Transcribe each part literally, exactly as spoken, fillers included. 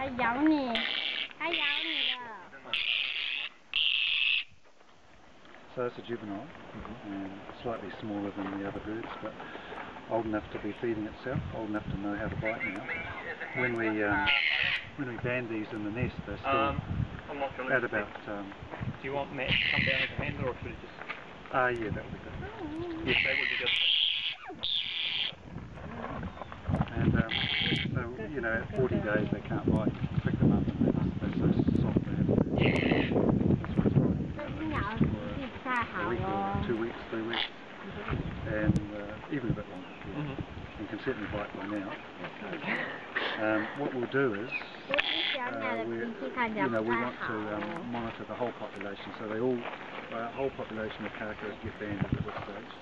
它咬你，它咬你了。So that's a juvenile, mm-hmm. and slightly smaller than the other birds, but old enough to be feeding itself, old enough to know how to bite now. When we um, when we band these in the nest, they're still um, I'm not sure at about. Um, Do you want Matt to come down as a handler, or should it just? Ah, uh, yeah, that would be good. Mm-hmm. Yes, that would be good. And um, so, you know, at forty days they can't bite. You can pick them up, and they're, they're so soft. They have to. Yeah. That's what's right. They're just a week or two weeks, three weeks, and uh, even a bit longer. Yeah. Mm-hmm. You can certainly bite by now. Um, what we'll do is, uh, we're, you know, we want to um, monitor the whole population. So they all, the uh, whole population of Kaka get banded at this stage,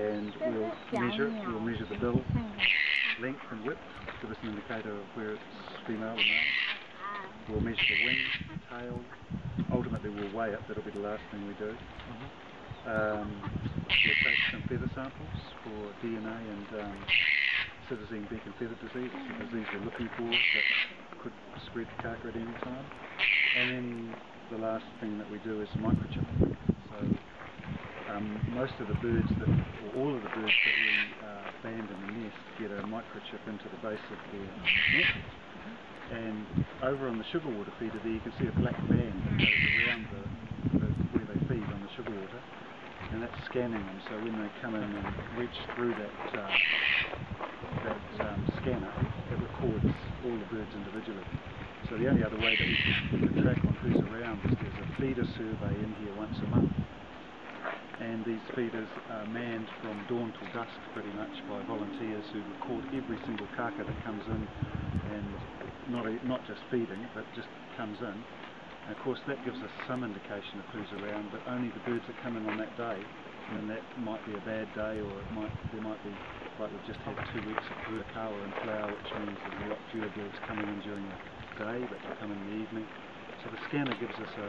and we'll measure it. We'll measure the bill, length and width, give us an indicator of where it's female or male. We'll measure the wing, tail. Ultimately we'll weigh it, that'll be the last thing we do. Mm-hmm. um, we'll take some feather samples for D N A and um, citizen beak and feather disease. It's a disease we're looking for that could spread to Kaka at any time. And then the last thing that we do is microchip. So, Um, most of the birds, that, or all of the birds that we uh, band in the nest get a microchip into the base of their neck. And over on the sugarwater feeder there you can see a black band that goes around the, the, where they feed on the sugarwater. And that's scanning them, so when they come in and reach through that, uh, that um, scanner, it records all the birds individually. So the only other way that we can track on who's around is there's a feeder survey in here once a month. And these feeders are manned from dawn till dusk pretty much by volunteers who record every single Kaka that comes in, and not, a, not just feeding, but just comes in. And of course that gives us some indication of who's around, but only the birds that come in on that day, and that might be a bad day, or it might, there might be, like we've just had two weeks of puakawa and flower, which means there's a lot fewer birds coming in during the day, but they come in the evening. So the scanner gives us a,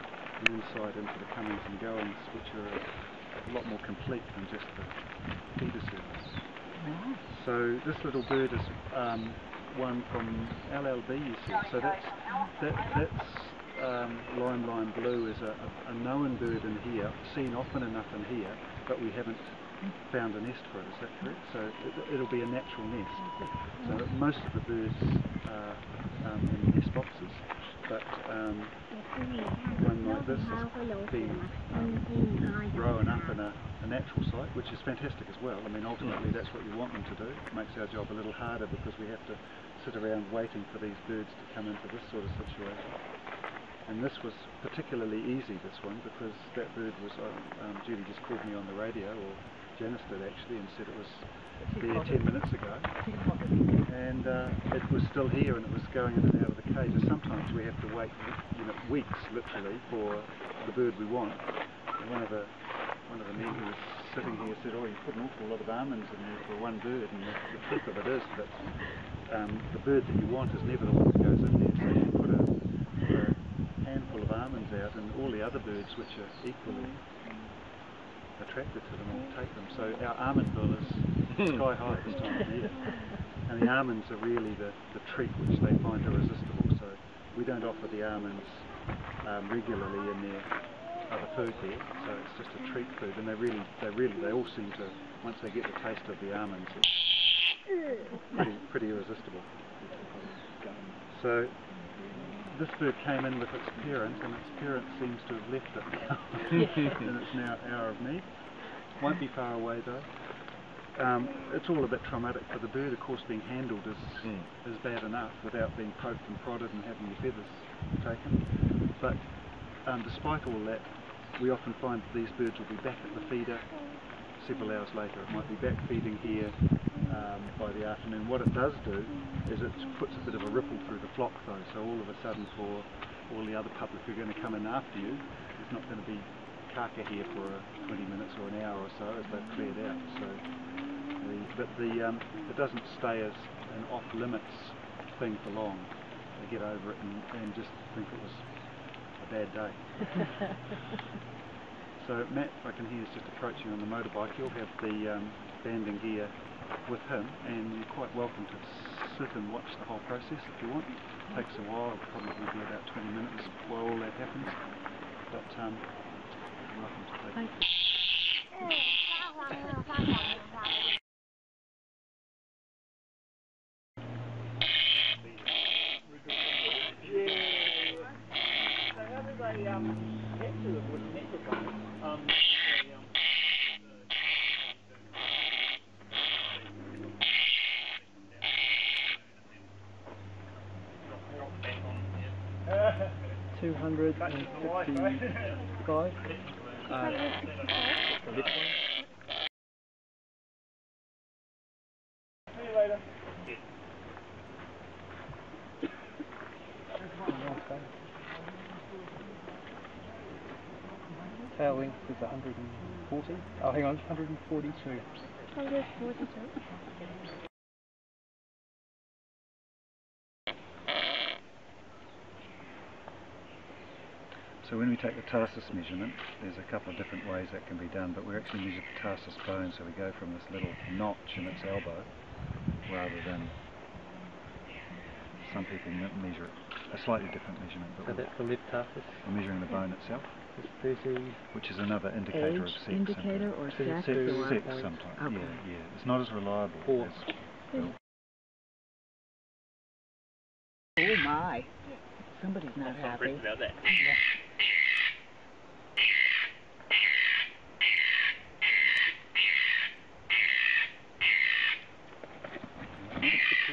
an insight into the comings and goings, which are a, a lot more complete than just the feeder service. Nice. So this little bird is um, one from L L B, you see. So that's, that, that's um, lime lime blue is a, a, a known bird in here, seen often enough in here, but we haven't found a nest for it, is that correct? So it, it'll be a natural nest. So most of the birds are um, in nest boxes, but um, one like this has been um, grown up in a, a natural site, which is fantastic as well. I mean, ultimately that's what you want them to do. It makes our job a little harder because we have to sit around waiting for these birds to come into this sort of situation. And this was particularly easy, this one, because that bird was, um, Judy just called me on the radio, or Janice did actually, and said it was there ten minutes ago. And uh, it was still here and it was going in and out of the cage. And sometimes we have to wait, you know, weeks, literally, for the bird we want. And one of the, one of the men who was sitting here said, oh, you put an awful lot of almonds in there for one bird. And the, the truth of it is that um, the bird that you want is never the one that goes in there. So you put a handful of almonds out, and all the other birds, which are equally attracted to them, will take them. So our almond bill is sky high this time of year, and the almonds are really the, the treat which they find irresistible. So we don't offer the almonds um, regularly in their other food there, so it's just a treat food, and they really, they really, they all seem to, once they get the taste of the almonds, it's pretty, pretty irresistible. So this bird came in with its parent, and its parent seems to have left it now, and it's now hour of need. Won't be far away though. Um, it's all a bit traumatic for the bird, of course. Being handled is, mm. is bad enough without being poked and prodded and having your feathers taken. But um, despite all that, we often find that these birds will be back at the feeder several hours later. It might be back feeding here um, by the afternoon. What it does do is it puts a bit of a ripple through the flock though, so all of a sudden for all the other public who are going to come in after you, there's not going to be Kaka here for uh, twenty minutes or an hour or so as they've cleared out. So, the, but the, um, it doesn't stay as an off-limits thing for long. They get over it and, and just think it was a bad day. So Matt, I can hear, is just approaching on the motorbike. You'll have the um, banding gear with him, and you're quite welcome to it and watch the whole process if you want. It takes a while, it'll probably be about twenty minutes while all that happens. But um, you're welcome to take. Thank you. Yeah. So how do they um, get to it with microphones? Um, they, um Two hundred and fifty-five. See you later. Tail length is a hundred and forty. Oh, hang on, hundred and forty-two. Hundred forty-two. So when we take the tarsus measurement, there's a couple of different ways that can be done, but we actually measure the tarsus bone, so we go from this little notch in its elbow, rather than some people measure it, a slightly different measurement. But so that's the left tarsus? We're measuring the bone itself, which is another indicator of sex. Indicator or sex? Sex sometimes, okay. yeah, yeah. It's not as reliable or as... Well. Oh my! Somebody's not I'm happy. About that. Yeah.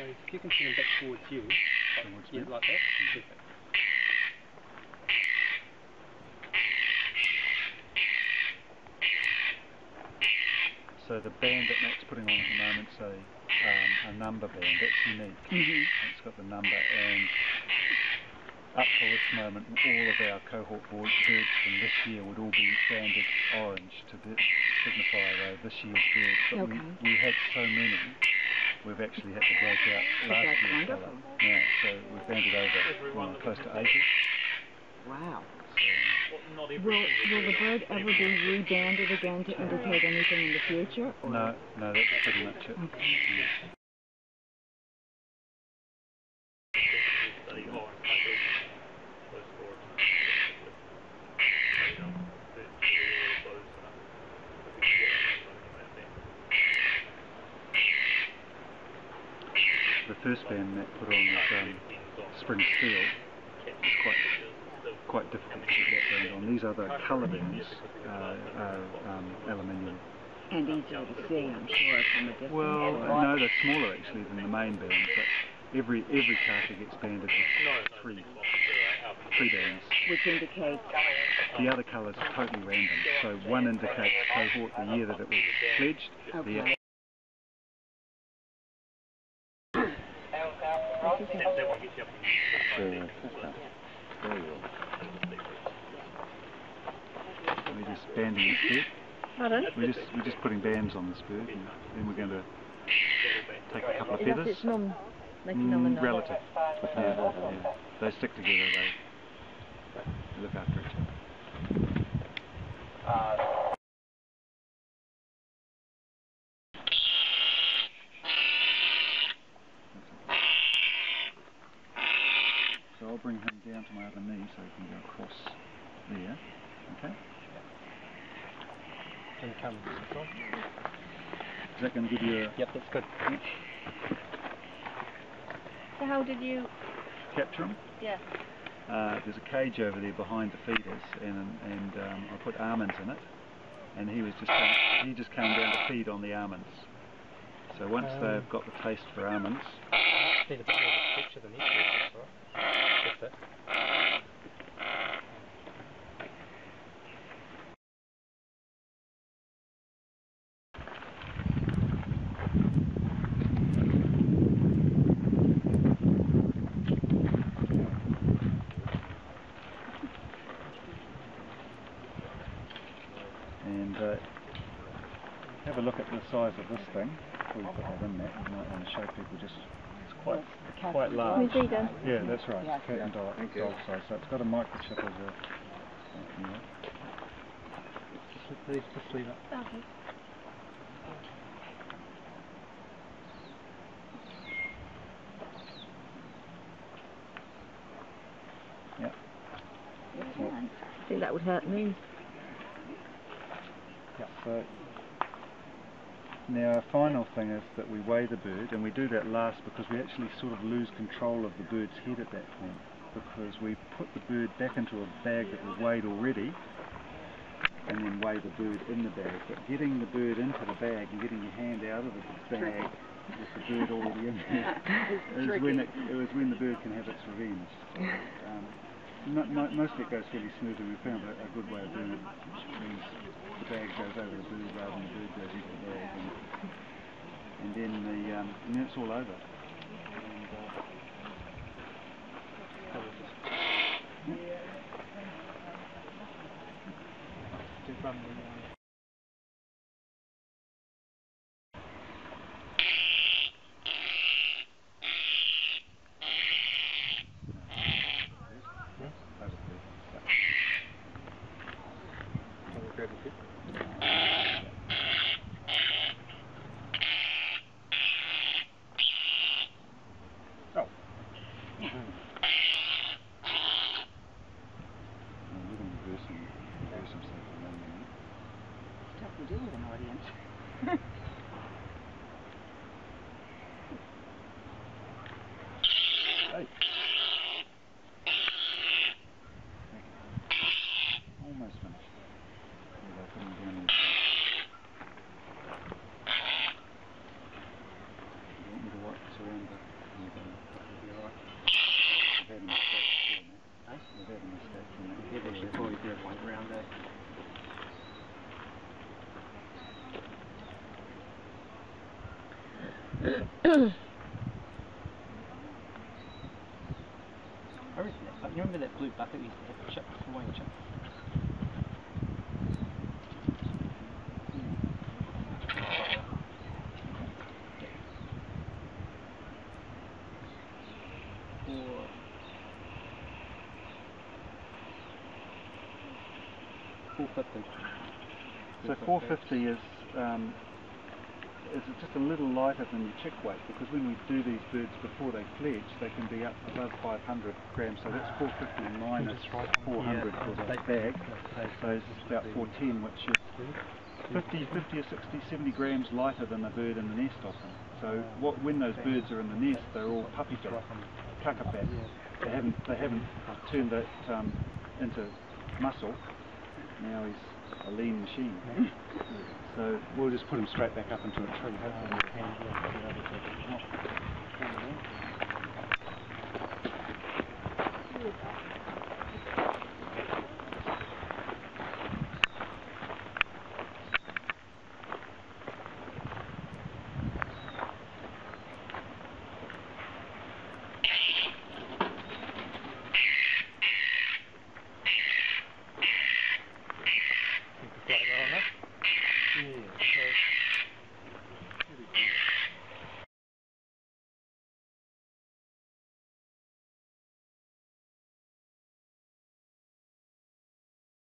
If you can turn back towards you, towards yeah, like that, perfect. So the band that Mac's putting on at the moment is a, um, a number band, that's unique. Mm-hmm. It's got the number, and up to this moment all of our cohort board birds from this year would all be banded orange to signify uh, this year's birds, but okay. we, we had so many. We've actually had to break out last year's colour. Yeah, so we've banded over well, close to eighty. Wow. So, well, will, will the bird ever be re-banded again to indicate anything in the future? Or? No, no, that's pretty much it. Okay. Yeah. The first band that put on was um, spring steel. It's quite quite difficult to get that band on. These other colour bands uh, are um, aluminium. And easier to see, I'm sure, from a distance. Well, no, they're smaller actually than the main band, but every every Kaka gets banded with three three bands, which indicates the other colours are totally random. So one indicates cohort the year that it was pledged. Okay. The So, uh, we're just banding this bird. Pardon? We're just, we're just putting bands on this bird, and then we're going to take a couple of feathers. Mm, relative. Yeah, yeah. They stick together, they look after each other. So I'll bring him down to my other knee so he can go across there. Okay? Can you come this way? Is that going to give you a... Yep, that's good. Yep. So how did you... Capture him? Yeah. Uh, there's a cage over there behind the feeders, and, and um, I put almonds in it, and he was just came, he just came down to feed on the almonds. So once um, they've got the taste for almonds... I need a bit more of a picture than this, that's all right. That's it. And uh, have a look at the size of this thing before you put that in there. You might want to show people just. Quite, quite large. Yeah, that's right. Yeah. It's cat and dog, dog size. So it's got a microchip as a. You know. Just, leave, just leave it. Okay. think that would hurt me. Yep, so now our final thing is that we weigh the bird, and we do that last because we actually sort of lose control of the bird's head at that point, because we put the bird back into a bag that was weighed already, and then weigh the bird in the bag. But getting the bird into the bag and getting your hand out of the bag with the bird already in there is when it, it was when the bird can have its revenge. So, um, no, no, mostly it goes really smoothly. We found a, a good way of doing it, which means the bag goes over the bird rather than the bird goes into the bag, and, and then the um, and then it's all over. And, uh, from the uh I remember that blue bucket we used to have chips, Hawaiian chips. So four fifty is um, is just a little lighter than your chick weight, because when we do these birds before they fledge, they can be up above five hundred grams, so that's four fifty minus four hundred for the bag, so it's just about four ten, which is fifty, fifty or sixty, seventy grams lighter than the bird in the nest often. So what, when those birds are in the nest, they're all puppy fat, Kaka fat. They haven't, they haven't turned it um, into muscle. Now he's a lean machine. So we'll just put him straight back up into a tree. Hopefully we can get the other side.